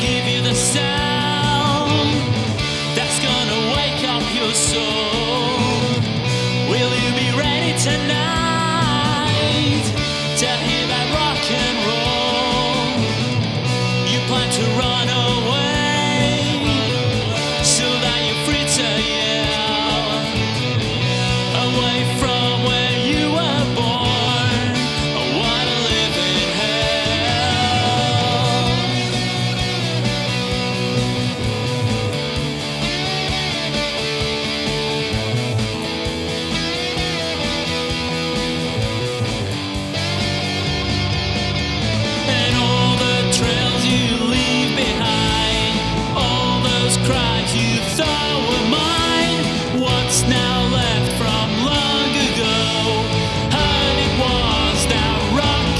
give you the sound that's gonna wake up your soul. Will you be ready tonight to hear that rock and roll? You plan to run away so that you're free to yell, away from where you were born. I wanna live in hell. And all the trails you leave behind, all those cries you thought were mine, what's now left from long ago? Heard it was that rock,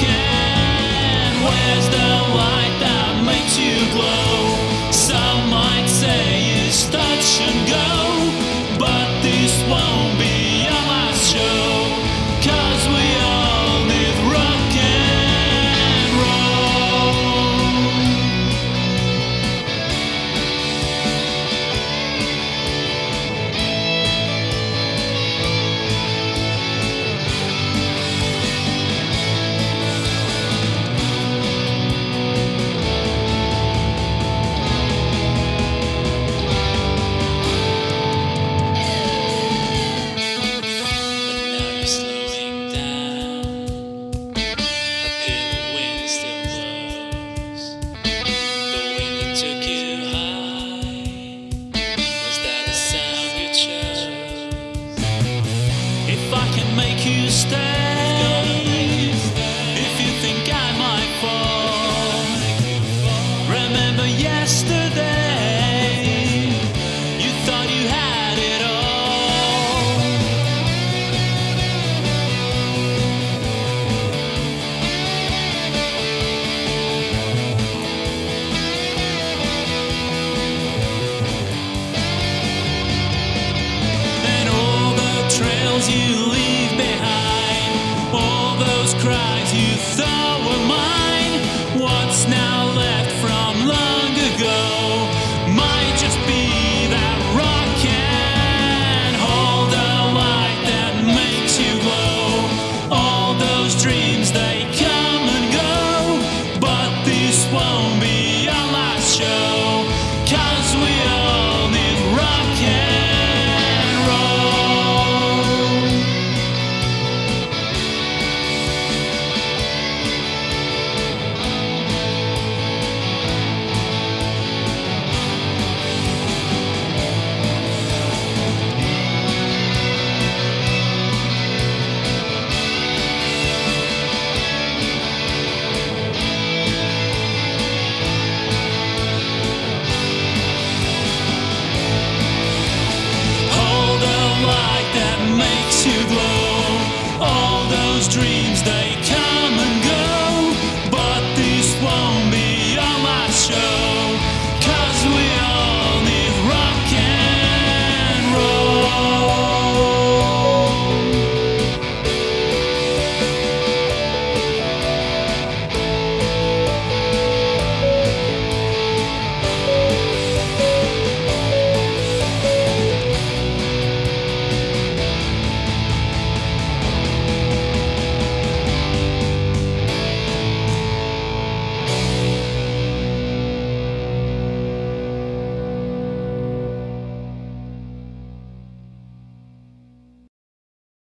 and where's the light that makes you glow? Some might say it's touch and go, but this won't be a last show, 'cause we all need rock and roll. But now you're slowing down. A pale wind still blows. The wind that took you high, was that the sound you chose? If I can make you stay, if you think I might fall, remember yesterday, you thought you had it all. And all the trails you leave behind, all those cries you thought were mine, what's now left from long ago might just be that rock and all the light that makes you glow. All those dreams that